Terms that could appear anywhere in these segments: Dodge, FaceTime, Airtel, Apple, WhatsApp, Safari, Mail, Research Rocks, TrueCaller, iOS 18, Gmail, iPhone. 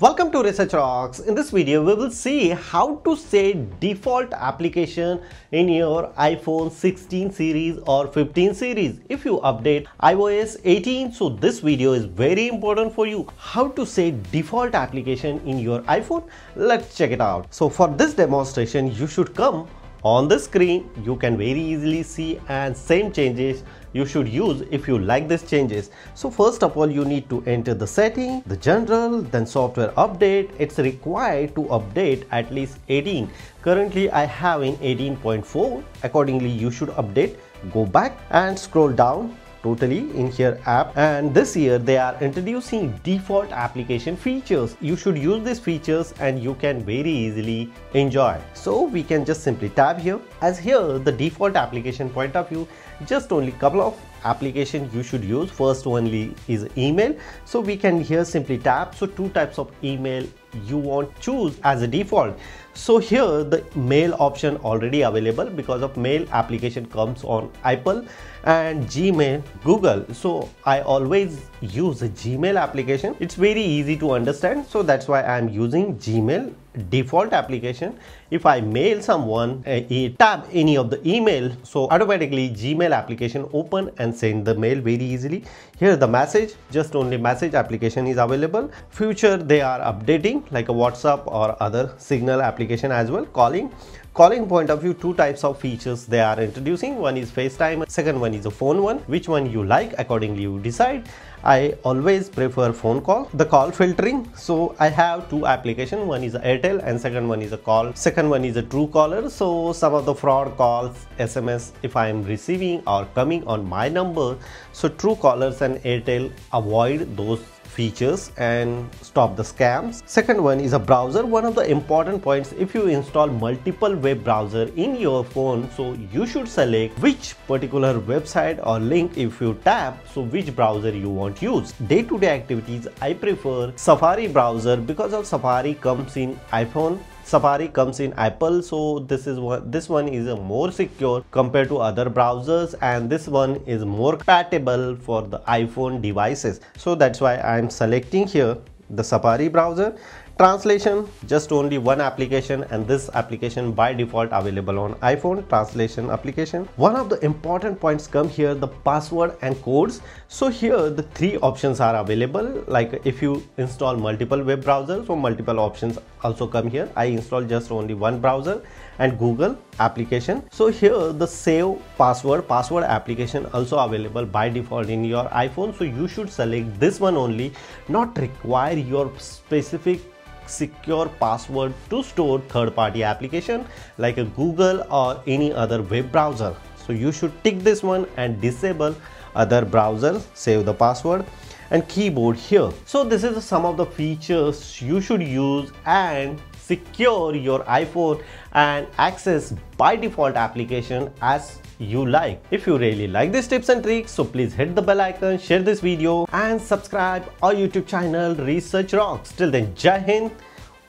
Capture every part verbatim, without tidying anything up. Welcome to Research Rocks. In this video, we will see how to say default application in your iPhone sixteen series or fifteen series if you update iOS eighteen. So this video is very important for you. How to say default application in your iPhone? Let's check it out. So for this demonstration, you should come on the screen. You can very easily see and same changes you should use if you like these changes. So first of all, you need to enter the setting, the general, then software update. It's required to update at least eighteen. Currently I have in eighteen point four. Accordingly, you should update. Go back and scroll down totally in here, app. And this year they are introducing default application features. You should use these features and you can very easily enjoy. So we can just simply tab here, as here the default application point of view, just only couple of application you should use. First only is email. So we can here simply tap. So two types of email you want choose as a default. So here the mail option already available because of mail application comes on Apple, and Gmail, Google. So I always use a Gmail application. It's very easy to understand. So that's why I'm using Gmail default application. If I mail someone, uh, tab any of the email, so automatically Gmail application open and send the mail very easily. Here the message, just only message application is available. Future they are updating like a WhatsApp or other signal application as well. Calling Calling point of view, two types of features they are introducing. One is FaceTime, second one is a phone one. Which one you like, accordingly you decide. I always prefer phone call. The call filtering. So I have two applications. One is Airtel and second one is a call. Second one is a TrueCaller. So some of the fraud calls, S M S, if I am receiving or coming on my number. So TrueCallers and Airtel, avoid those features and stop the scams. Second one is a browser. One of the important points, if you install multiple web browser in your phone, so you should select which particular website or link. If you tap, so which browser you want to use. Day-to-day activities, I prefer Safari browser because of Safari comes in iPhone, Safari comes in Apple. So this is one, this one is a more secure compared to other browsers, and this one is more compatible for the iPhone devices. So that's why I'm selecting here the Safari browser. Translation, just only one application, and this application by default available on iPhone, translation application. One of the important points come here, the password and codes. So here the three options are available. Like if you install multiple web browsers, so multiple options also come here. I install just only one browser and Google application. So here the save password, password application also available by default in your iPhone. So you should select this one only, not require your specific secure password to store third-party application like a Google or any other web browser. So you should tick this one and disable other browsers, save the password and keyboard here. So this is some of the features you should use and secure your iPhone and access by default application as you like. If you really like these tips and tricks, so please hit the bell icon, share this video and subscribe our YouTube channel Research Rocks. Till then, Jai Hind,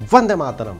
Vande Mataram.